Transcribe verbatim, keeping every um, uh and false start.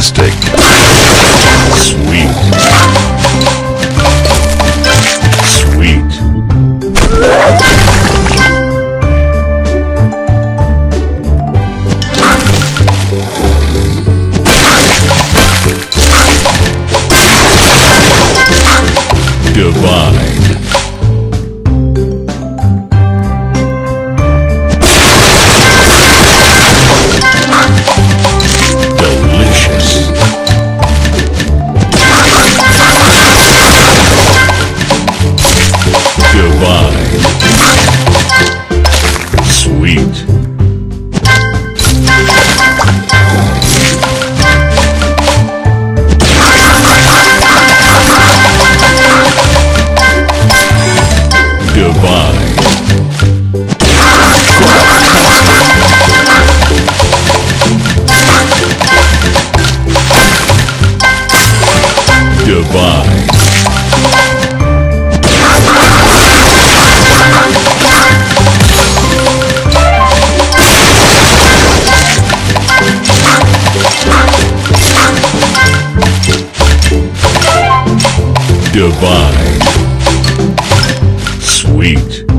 plastic. Sweet. Sweet. Divine. Goodbye. Goodbye. Sweet.